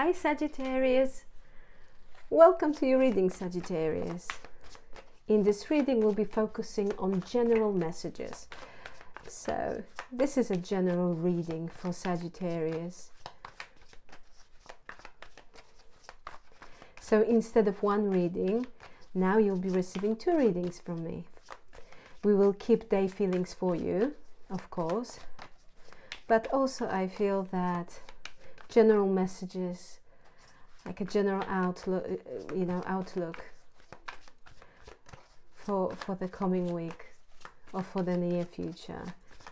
Hi Sagittarius, welcome to your reading Sagittarius. In this reading we'll be focusing on general messages. So this is a general reading for Sagittarius. So instead of one reading, now you'll be receiving two readings from me. We will keep day feelings for you, of course, but also I feel that general messages, like a general outlook, you know, outlook for the coming week or for the near future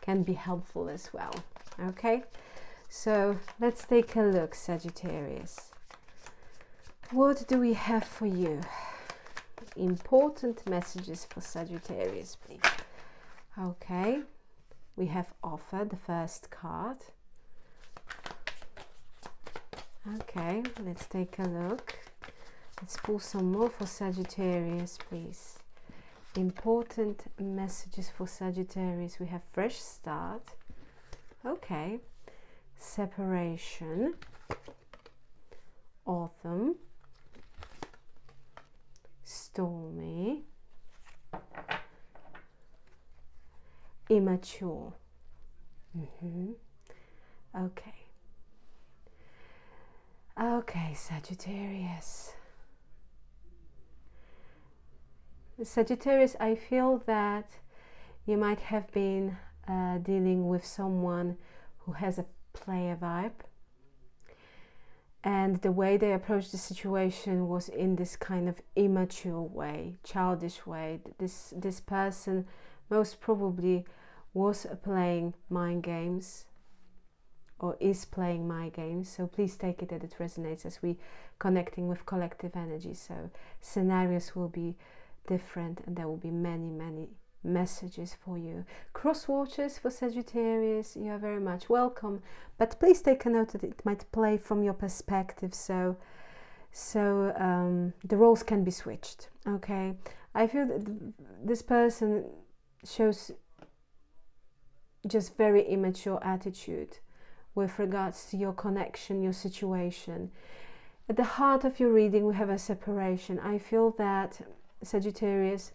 can be helpful as well. Okay, so let's take a look, Sagittarius. What do we have for you? Important messages for Sagittarius, please. Okay, we have offer, the first card. Okay, let's take a look. Let's pull some more for Sagittarius, please. Important messages for Sagittarius. We have fresh start. Okay. Separation. Autumn. Stormy. Immature. Okay. Okay, Sagittarius. Sagittarius, I feel that you might have been dealing with someone who has a player vibe, and the way they approached the situation was in this kind of immature way, childish way. This person most probably was playing mind games, or is playing my game, so please take it that it resonates as we connecting with collective energy. So scenarios will be different and there will be many messages for you. Cross watchers for Sagittarius, you are very much welcome, but please take a note that it might play from your perspective, so the roles can be switched. Okay, I feel that this person shows just very immature attitude with regards to your connection, your situation. At the heart of your reading, we have a separation. I feel that, Sagittarius,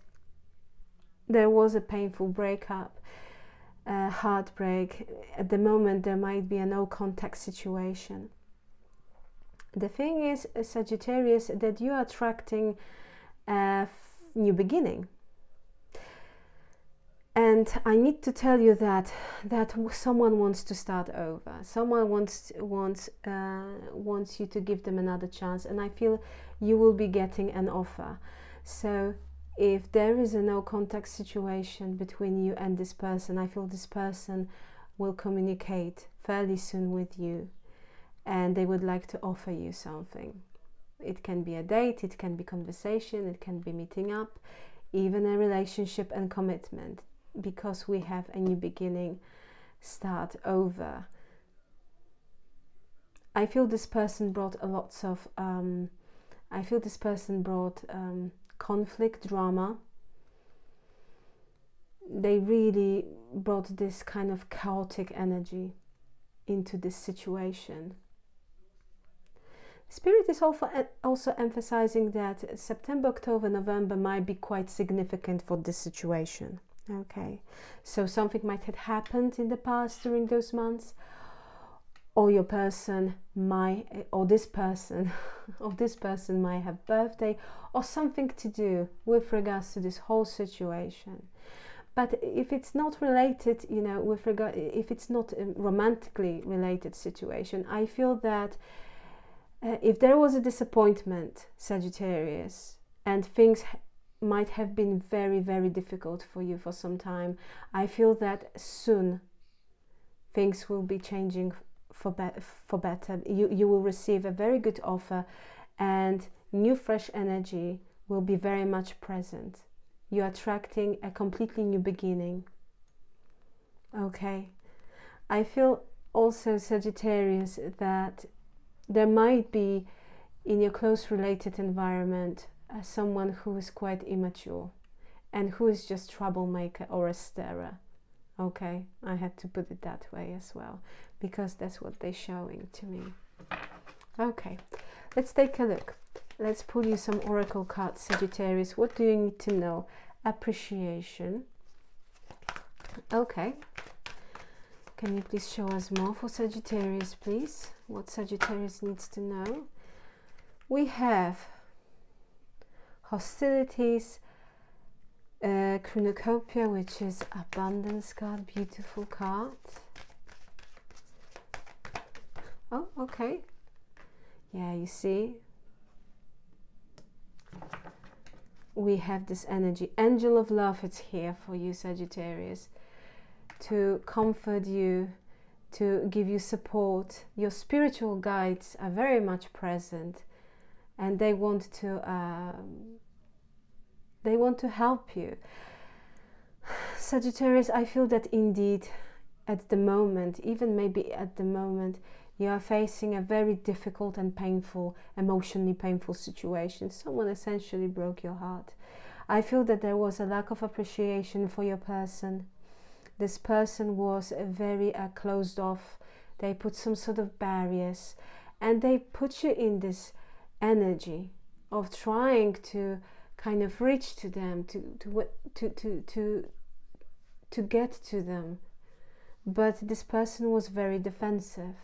there was a painful breakup, a heartbreak. At the moment, there might be a no-contact situation. The thing is, Sagittarius, that you are attracting a new beginning. And I need to tell you that someone wants to start over. Someone wants you to give them another chance, and I feel you will be getting an offer. So if there is a no contact situation between you and this person, I feel this person will communicate fairly soon with you, and they would like to offer you something. It can be a date, it can be conversation, it can be meeting up, even a relationship and commitment. Because we have a new beginning, start over. I feel this person brought a lots of conflict, drama. They really brought this kind of chaotic energy into this situation. Spirit is also emphasizing that September, October, November might be quite significant for this situation. Okay, so something might have happened in the past during those months, or your person might, or this person or this person might have birthday or something to do with regards to this whole situation. But if it's not related, you know, with regard, if it's not a romantically related situation, I feel that if there was a disappointment, Sagittarius, and things might have been very difficult for you for some time, I feel that soon things will be changing for better. You will receive a very good offer, and new fresh energy will be very much present. You're attracting a completely new beginning. Okay, I feel also, Sagittarius, that there might be in your close related environment someone who is quite immature and who is just troublemaker or a stirrer. Okay, I had to put it that way as well, because that's what they're showing to me. Okay, let's take a look. Let's pull you some oracle cards, Sagittarius. What do you need to know? Appreciation. Okay. Can you please show us more for Sagittarius, please? What Sagittarius needs to know? We have hostilities, Cornucopia, which is abundance card, beautiful card. Oh, okay. Yeah, you see. We have this energy. Angel of love, it's here for you, Sagittarius, to comfort you, to give you support. Your spiritual guides are very much present, and they want to help you, Sagittarius. I feel that indeed at the moment, even maybe at the moment, you are facing a very difficult and painful, emotionally painful situation. Someone essentially broke your heart. I feel that there was a lack of appreciation for your person. This person was very closed off. They put some sort of barriers, and they put you in this energy of trying to kind of reach to them, to get to them. But this person was very defensive.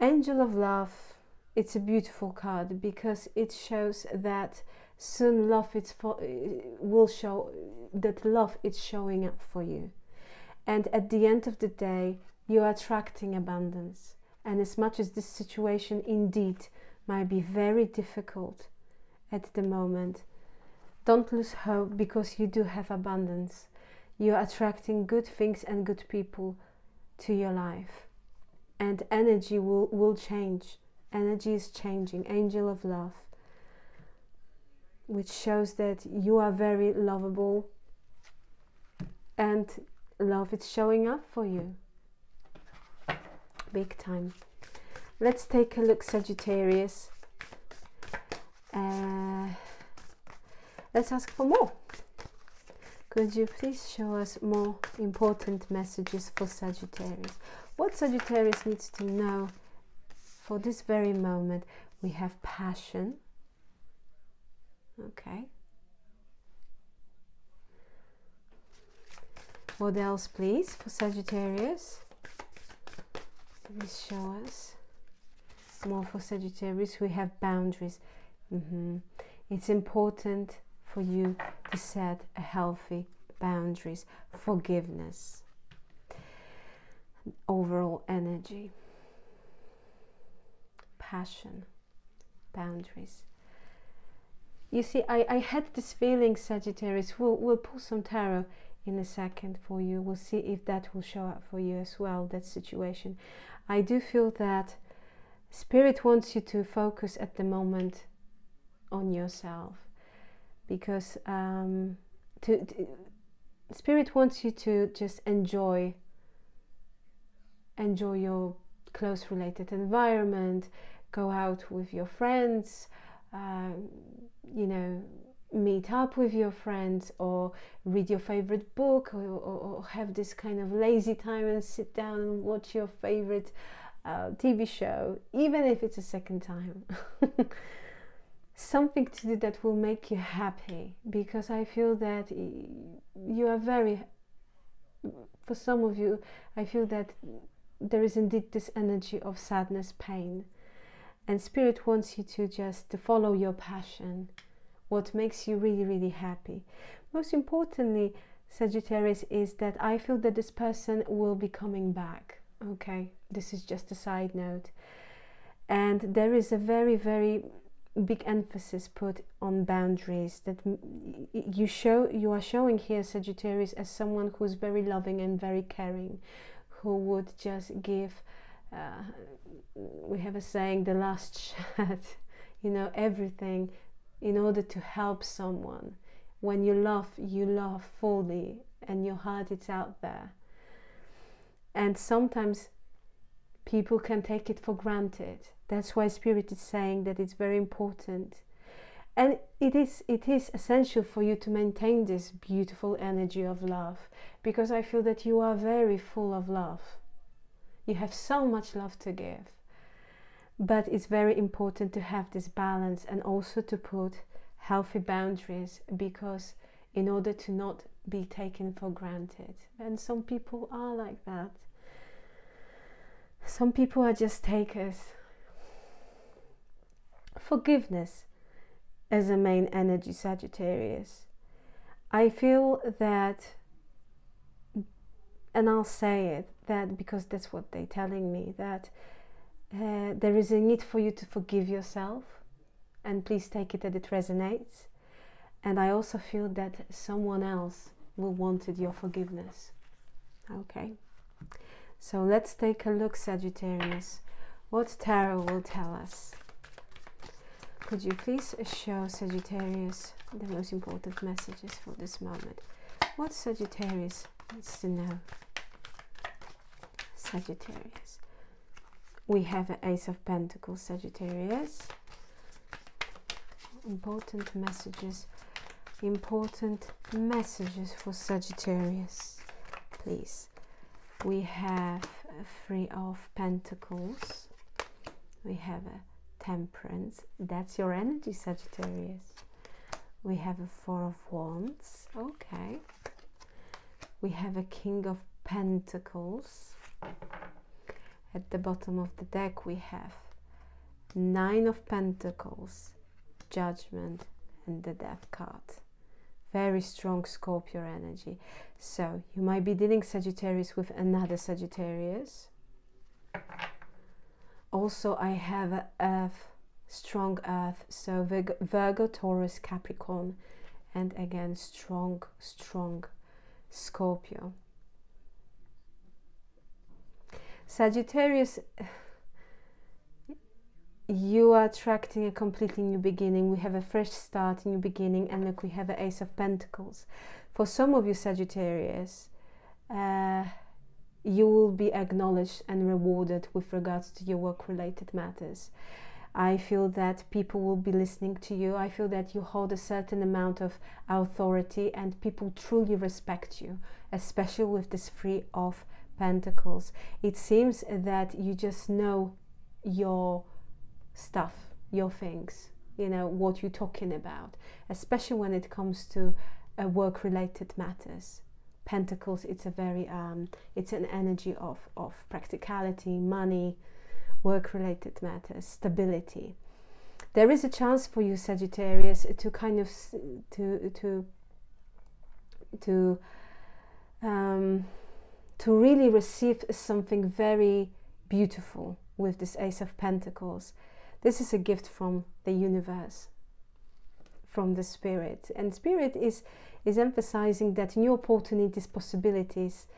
Angel of love, it's a beautiful card because it shows that soon love is showing up for you, and at the end of the day you are attracting abundance. And as much as this situation indeed might be very difficult at the moment, don't lose hope, because you do have abundance. You are attracting good things and good people to your life. And energy will change. Energy is changing. Angel of love, which shows that you are very lovable, and love is showing up for you big time. Let's take a look, Sagittarius. Let's ask for more. Could you please show us more important messages for Sagittarius? What Sagittarius needs to know for this very moment? We have passion. Okay. What else, please, for Sagittarius? Please show us more for Sagittarius. We have boundaries. It's important for you to set a healthy boundaries. Forgiveness. Overall energy. Passion. Boundaries. You see, I had this feeling, Sagittarius. We'll pull some tarot in a second for you. We'll see if that will show up for you as well, that situation. I do feel that Spirit wants you to focus at the moment on yourself, because Spirit wants you to just enjoy your close related environment, go out with your friends, meet up with your friends, or read your favorite book, or have this kind of lazy time and sit down and watch your favorite TV show, even if it's a second time. Something to do that will make you happy, because I feel that you are very, for some of you, I feel that there is indeed this energy of sadness, pain, and Spirit wants you to just follow your passion, what makes you really, really happy. Most importantly, Sagittarius, is that I feel that this person will be coming back. Okay, this is just a side note, and there is a very, very big emphasis put on boundaries, that you are showing here, Sagittarius, as someone who's very loving and very caring, who would just give, we have a saying, the last shot, everything, in order to help someone. When you love fully, and your heart is out there. And sometimes people can take it for granted. That's why Spirit is saying that it's very important. And it is essential for you to maintain this beautiful energy of love, because I feel that you are very full of love. You have so much love to give. But it's very important to have this balance and also to put healthy boundaries, because in order to not be taken for granted. And some people are like that. Some people are just takers. Forgiveness as a main energy, Sagittarius. I feel that, and I'll say it, that because that's what they're telling me, that there is a need for you to forgive yourself, and please take it that it resonates. And I also feel that someone else will wanted your forgiveness. Okay, so let's take a look, Sagittarius, what tarot will tell us. Could you please show Sagittarius the most important messages for this moment? What Sagittarius wants to know? Sagittarius. We have an Ace of Pentacles, Sagittarius. Important messages for Sagittarius, please. We have a Three of Pentacles. We have a Temperance, that's your energy, Sagittarius. We have a Four of Wands, okay. We have a King of Pentacles. At the bottom of the deck we have Nine of Pentacles, Judgment, and the Death card. Very strong Scorpio energy. So you might be dealing, Sagittarius, with another Sagittarius. Also, I have a Earth, strong Earth, so Virgo, Taurus, Capricorn, and again strong Scorpio. Sagittarius, you are attracting a completely new beginning. We have a fresh start, new beginning, and look, we have an Ace of Pentacles. For some of you, Sagittarius, you will be acknowledged and rewarded with regards to your work-related matters. I feel that people will be listening to you. I feel that you hold a certain amount of authority and people truly respect you, especially with this Three of Pentacles. It seems that you just know your stuff, your things, you know, what you're talking about, especially when it comes to work-related matters. Pentacles, it's a very it's an energy of practicality, money, work-related matters, stability. There is a chance for you, Sagittarius, to kind of to really receive something very beautiful with this Ace of Pentacles. This is a gift from the universe, from the Spirit, and Spirit is emphasizing that new opportunities, possibilities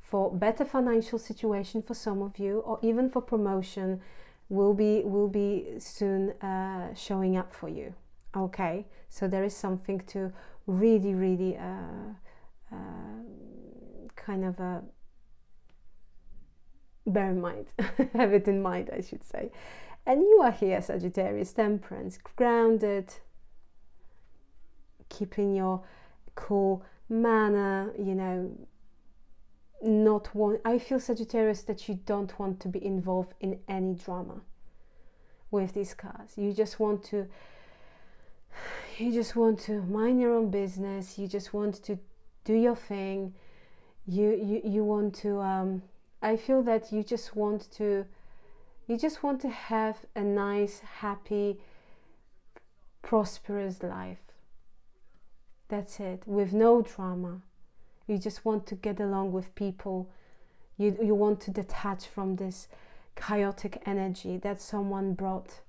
for better financial situation for some of you, or even for promotion, will be soon showing up for you. Okay, so there is something to really kind of bear in mind, have it in mind, I should say. And you are here, Sagittarius, Temperance, grounded, keeping your cool manner, you know, not want. I feel, Sagittarius, that you don't want to be involved in any drama with these cards. You just want to mind your own business. You just want to do your thing. You want to. I feel that you just want to have a nice, happy, prosperous life. That's it, with no drama. You just want to get along with people. You want to detach from this chaotic energy that someone brought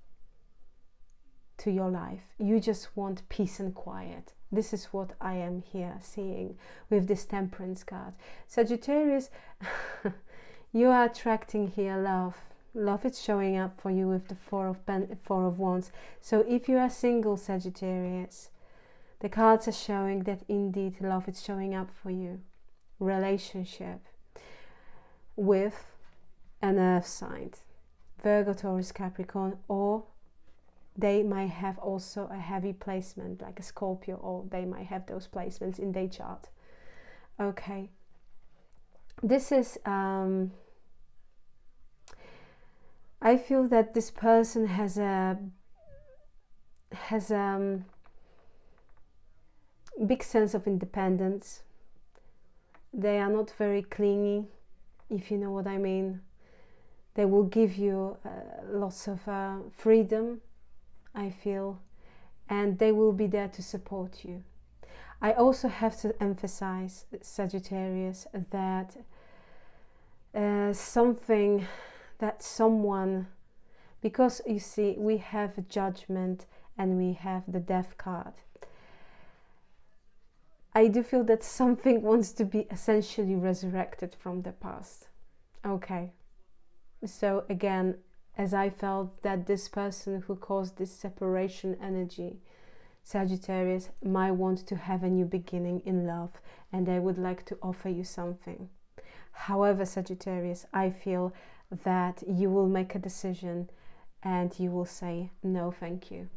to your life. You just want peace and quiet. This is what I am here seeing with this Temperance card. Sagittarius, you are attracting here love. Love is showing up for you with the Four of Wands. So if you are single, Sagittarius, the cards are showing that indeed love is showing up for you. Relationship with an Earth sign, Virgo, Taurus, Capricorn, or they might have also a heavy placement like a Scorpio, or they might have those placements in their chart. Okay, this is I feel that this person has a big sense of independence. They are not very clingy, if you know what I mean. They will give you lots of freedom, I feel, and they will be there to support you. I also have to emphasize, Sagittarius, that someone, because you see, we have a judgment and we have the death card. I do feel that something wants to be essentially resurrected from the past. Okay, so again, as I felt that this person who caused this separation energy, Sagittarius, might want to have a new beginning in love, and they would like to offer you something. However, Sagittarius, I feel that you will make a decision and you will say, no, thank you.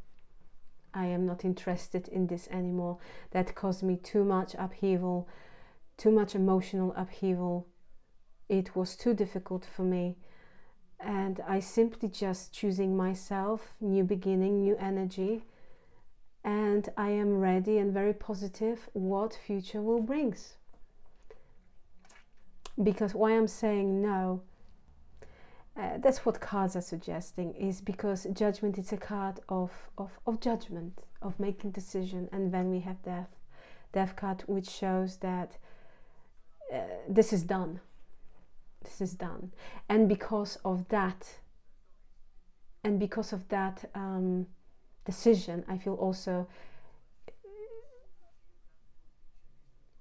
I am not interested in this anymore. That caused me too much upheaval, too much emotional upheaval. It was too difficult for me. And I simply just choosing myself, new beginning, new energy. And I am ready and very positive what future will bring. Because why I'm saying no, that's what cards are suggesting, is because judgment is a card of judgment, of making decision, and then we have death card, which shows that this is done, and because of that decision, I feel also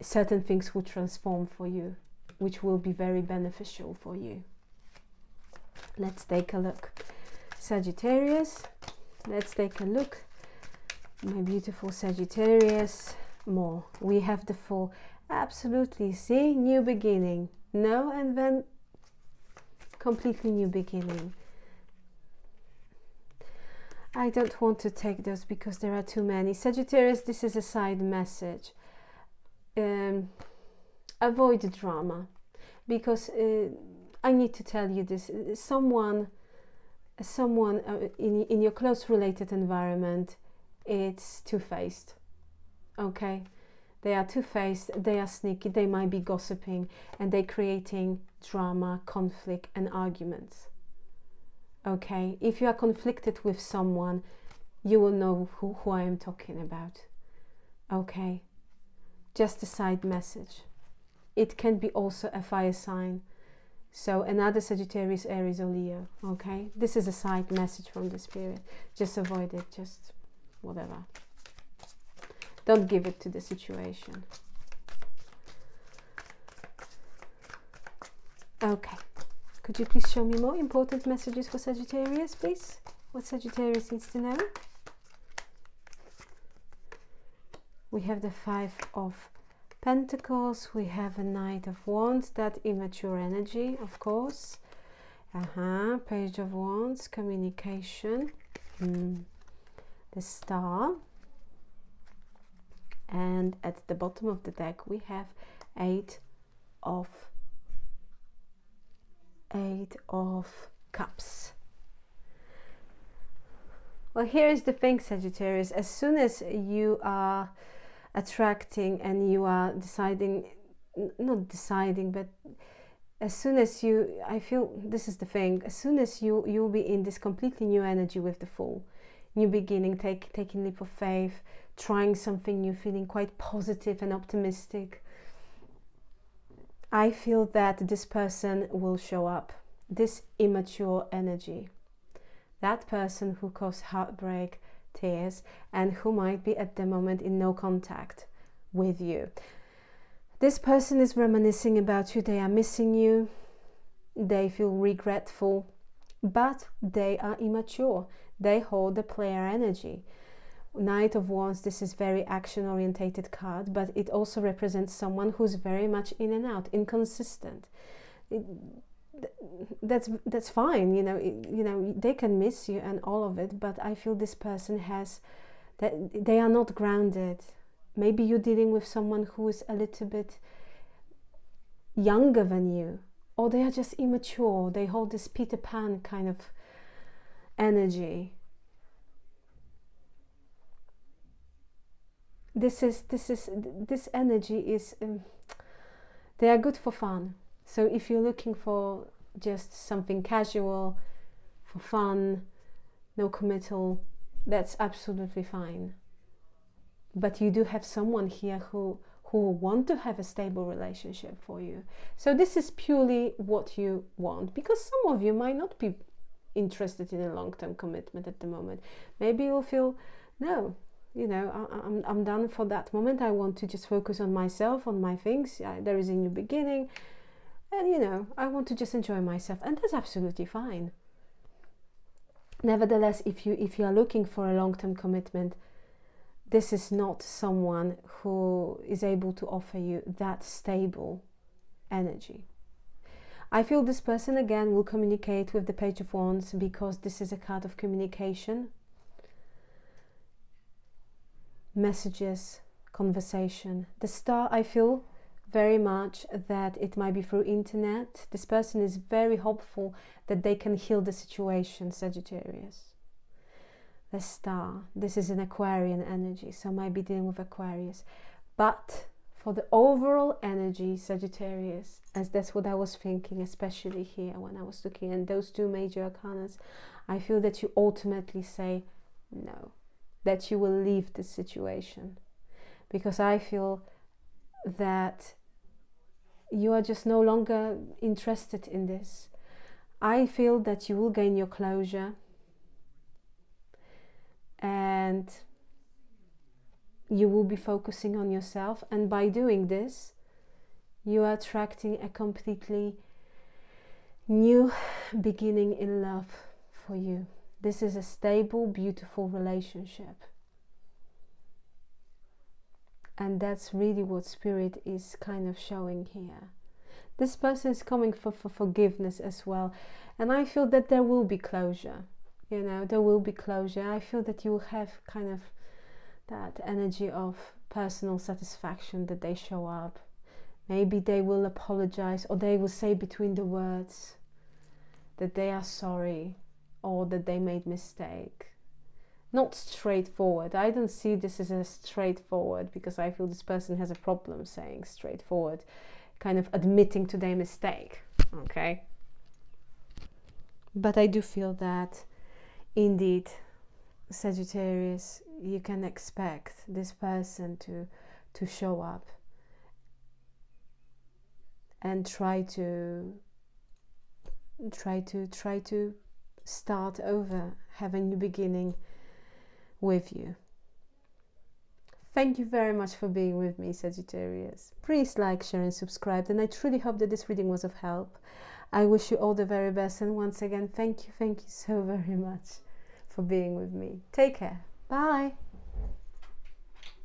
certain things will transform for you, which will be very beneficial for you. Let's take a look, Sagittarius. Let's take a look, my beautiful Sagittarius. More, we have the Fool. Absolutely, see, new beginning, no, and then completely new beginning. I don't want to take those because there are too many, Sagittarius. This is a side message. Avoid the drama, because I need to tell you this. Someone in your close related environment, it's two-faced, okay? They are two-faced, they are sneaky, they might be gossiping, and they're creating drama, conflict, and arguments, okay? If you are conflicted with someone, you will know who I am talking about, okay? Just a side message. It can be also a fire sign. So another Sagittarius, Aries, or Leo, okay? This is a side message from the spirit. Just avoid it, just whatever. Don't give it to the situation. Okay, could you please show me more important messages for Sagittarius, please? What Sagittarius needs to know? We have the Five of Pentacles, we have a Knight of Wands, that immature energy, of course. Page of Wands, communication, the Star, and at the bottom of the deck we have Eight of Cups. Well, here is the thing, Sagittarius. As soon as you are attracting and you are deciding, not deciding, but as soon as you, I feel this is the thing, as soon as you'll be in this completely new energy with the Fool, new beginning, taking leap of faith, trying something new, feeling quite positive and optimistic, I feel that this person will show up, this immature energy, that person who caused heartbreak, tears, and who might be at the moment in no contact with you. This person is reminiscing about you, they are missing you, they feel regretful, but they are immature, they hold the player energy. Knight of Wands, this is very action orientated card, but it also represents someone who's very much in and out, inconsistent. That's fine, you know they can miss you and all of it, but I feel this person they are not grounded. Maybe you're dealing with someone who is a little bit younger than you, or they are just immature, they hold this Peter Pan kind of energy. This energy is, they are good for fun. So if you're looking for just something casual, for fun, no committal, that's absolutely fine. But you do have someone here who want to have a stable relationship for you. So this is purely what you want, because some of you might not be interested in a long-term commitment at the moment. Maybe you'll feel, no, you know, I'm done for that moment. I want to just focus on myself, on my things. There is a new beginning. And, you know, I want to just enjoy myself. And that's absolutely fine. Nevertheless, if you are looking for a long-term commitment, this is not someone who is able to offer you that stable energy. I feel this person, again, will communicate with the Page of Wands, because this is a card of communication. Messages, conversation. The Star, I feel very much that it might be through internet. This person is very hopeful that they can heal the situation, Sagittarius. The Star, this is an Aquarian energy, so I might be dealing with Aquarius. But for the overall energy, Sagittarius, as that's what I was thinking, especially here when I was looking at those two major arcana, I feel that you ultimately say no, that you will leave this situation, because I feel that you are just no longer interested in this. I feel that you will gain your closure, and you will be focusing on yourself, and by doing this you are attracting a completely new beginning in love for you. This is a stable, beautiful relationship, and that's really what Spirit is kind of showing here. This person is coming for forgiveness as well, and I feel that there will be closure. You know, there will be closure. I feel that you will have kind of that energy of personal satisfaction, that they show up. Maybe they will apologize, or they will say between the words that they are sorry, or that they made mistake. Not straightforward. I don't see this as a straightforward, because I feel this person has a problem saying straightforward, kind of admitting to their mistake, okay? But I do feel that indeed, Sagittarius, you can expect this person to show up and try to start over, have a new beginning with you. Thank you very much for being with me, Sagittarius. Please like, share and subscribe, and I truly hope that this reading was of help. I wish you all the very best, and once again, thank you so very much for being with me. Take care. Bye.